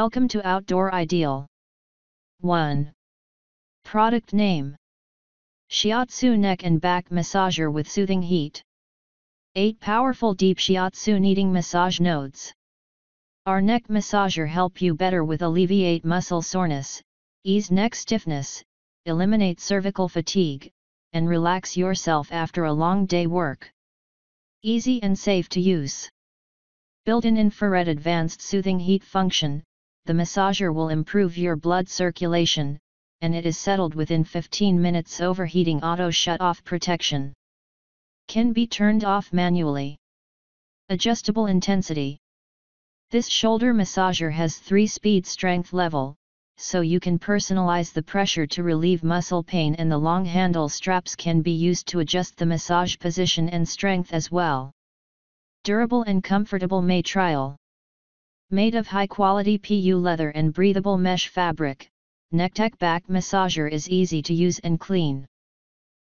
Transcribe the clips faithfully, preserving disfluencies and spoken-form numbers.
Welcome to Outdoor Ideal. one. Product name: Shiatsu Neck and Back Massager with Soothing Heat. eight powerful deep shiatsu kneading massage nodes. Our neck massager help you better with alleviate muscle soreness, ease neck stiffness, eliminate cervical fatigue, and relax yourself after a long day work. Easy and safe to use. Built-in infrared advanced soothing heat function, the massager will improve your blood circulation, and it is settled within fifteen minutes overheating auto shut-off protection. Can be turned off manually. Adjustable intensity. This shoulder massager has three speed strength level, so you can personalize the pressure to relieve muscle pain, and the long handle straps can be used to adjust the massage position and strength as well. Durable and comfortable. May trial. Made of high-quality P U leather and breathable mesh fabric, Nectec Back Massager is easy to use and clean.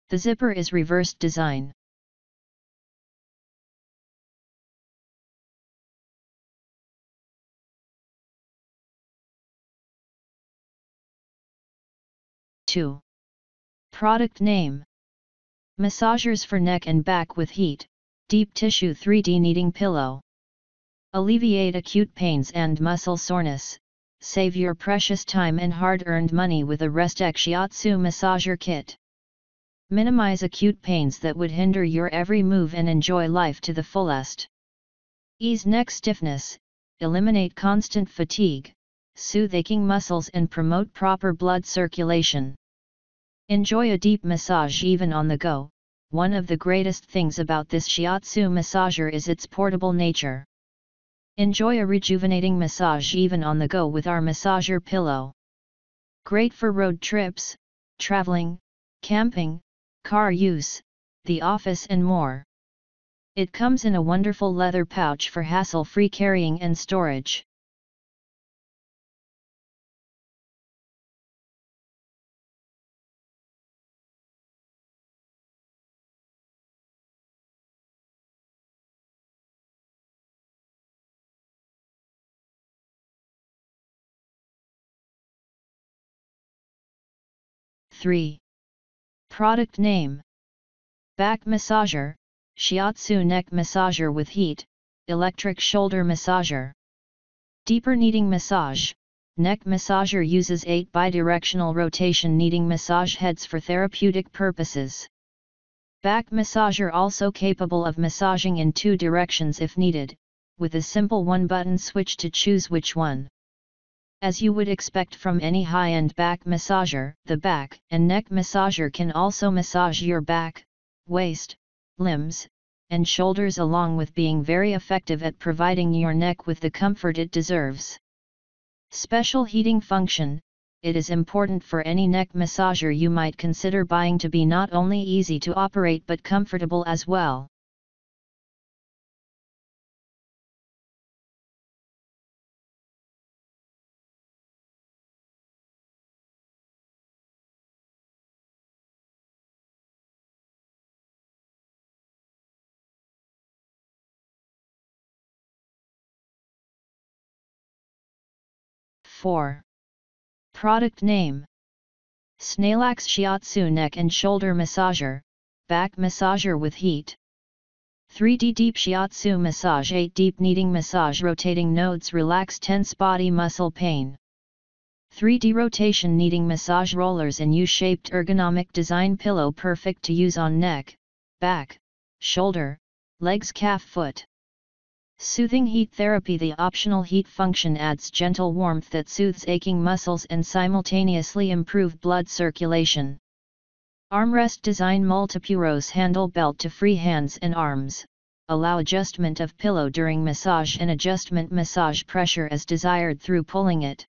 The zipper is reversed design. two. Product name: Massagers for Neck and Back with Heat, Deep Tissue three D Kneading Pillow. Alleviate acute pains and muscle soreness. Save your precious time and hard-earned money with a Restec Shiatsu Massager Kit. Minimize acute pains that would hinder your every move and enjoy life to the fullest. Ease neck stiffness, eliminate constant fatigue, soothe aching muscles and promote proper blood circulation. Enjoy a deep massage even on the go. One of the greatest things about this shiatsu massager is its portable nature. Enjoy a rejuvenating massage even on the go with our massager pillow. Great for road trips, traveling, camping, car use, the office and more. It comes in a wonderful leather pouch for hassle-free carrying and storage. three. Product name: Back Massager, Shiatsu Neck Massager with Heat, Electric Shoulder Massager. Deeper kneading massage. Neck massager uses eight bidirectional rotation kneading massage heads for therapeutic purposes. Back massager also capable of massaging in two directions if needed, with a simple one-button switch to choose which one. As you would expect from any high-end back massager, the back and neck massager can also massage your back, waist, limbs, and shoulders, along with being very effective at providing your neck with the comfort it deserves. Special heating function. It is important for any neck massager you might consider buying to be not only easy to operate but comfortable as well. four. Product name: Snailax Shiatsu Neck and Shoulder Massager, Back Massager with Heat. three D Deep Shiatsu Massage. eight Deep Kneading Massage. Rotating nodes relax tense body muscle pain. three D Rotation Kneading Massage Rollers and U-shaped ergonomic design pillow, perfect to use on neck, back, shoulder, legs, calf, foot. Soothing heat therapy. The optional heat function adds gentle warmth that soothes aching muscles and simultaneously improves blood circulation. Armrest design. Multipurpose handle belt to free hands and arms. Allow adjustment of pillow during massage and adjustment massage pressure as desired through pulling it.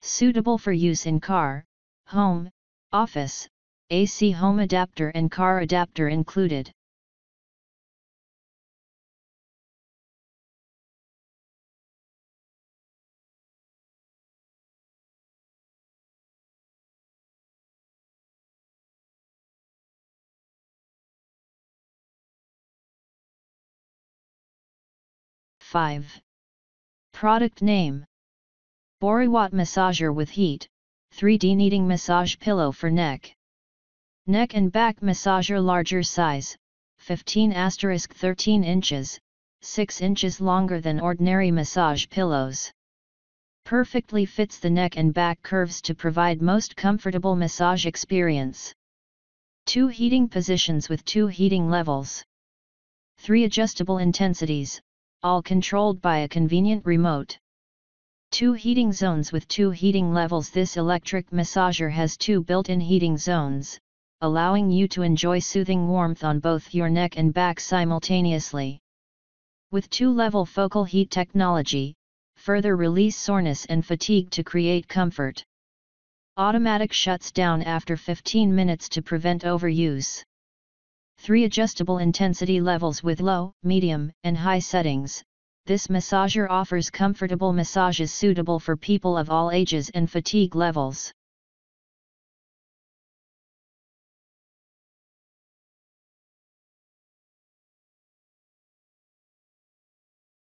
Suitable for use in car, home, office, A C. Home adapter and car adapter included. five. Product name: Boriwat Massager with Heat, three D Kneading Massage Pillow for Neck. Neck and Back Massager larger size, fifteen to thirteen inches, six inches longer than ordinary massage pillows. Perfectly fits the neck and back curves to provide most comfortable massage experience. Two heating positions with two heating levels. Three adjustable intensities, all controlled by a convenient remote. Two heating zones with two heating levels. This electric massager has two built-in heating zones, allowing you to enjoy soothing warmth on both your neck and back simultaneously. With two-level focal heat technology, further release soreness and fatigue to create comfort. Automatic shuts down after fifteen minutes to prevent overuse. Three adjustable intensity levels with low, medium, and high settings. This massager offers comfortable massages suitable for people of all ages and fatigue levels.